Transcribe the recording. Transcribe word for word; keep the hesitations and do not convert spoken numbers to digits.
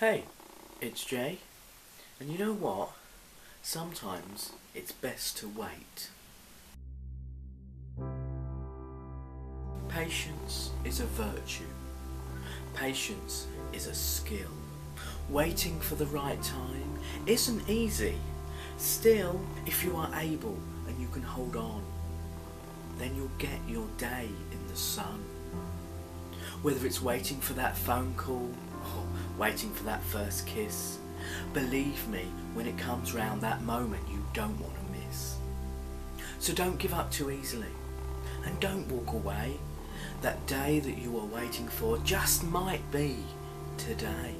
Hey, it's Jay, and you know what? Sometimes it's best to wait. Patience is a virtue. Patience is a skill. Waiting for the right time isn't easy. Still, if you are able and you can hold on, then you'll get your day in the sun. Whether it's waiting for that phone call, or waiting for that first kiss, believe me, when it comes round, that moment you don't want to miss. So don't give up too easily, and don't walk away. That day that you are waiting for just might be today.